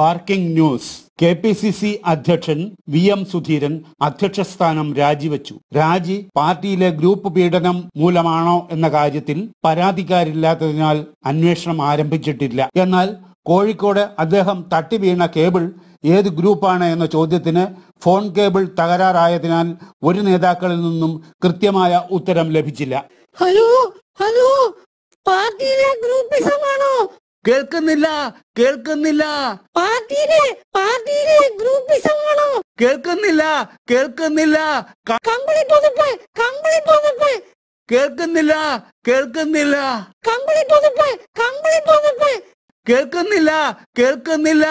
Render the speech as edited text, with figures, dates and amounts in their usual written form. Barking News. KPCC Adhyakshan V.M. Sudhiran Adhyakshasthanam Rajivachu. Raji Partiyile Group Pedanam Moolamano enna Karyathil Paradhikarillathathal Anveshanam Aarambichittilla. Ennal Kozhikode Adhaham Tattivina Cable ഏത് ഗ്രൂപ്പാണ് എന്ന ചോദ്യത്തിന് phone cable തകരാറായതിനാൽ ഒരു നേതാക്കളിൽ നിന്നും കൃത്യമായ ഉത്തരം ലഭിച്ചില്ല. ഹലോ പാർട്ടിയിലെ ഗ്രൂപ്പിസമാണോ? കേൾക്കുന്നില്ല. പാർട്ടിയിലെ ഗ്രൂപ്പിസമാണോ? കേൾക്കുന്നില്ല. കമ്പിളി പൊതുപ്പ് കേൾക്കുന്നില്ല. കമ്പിളി പൊതുപ്പ് കേൾക്കുന്നില്ല.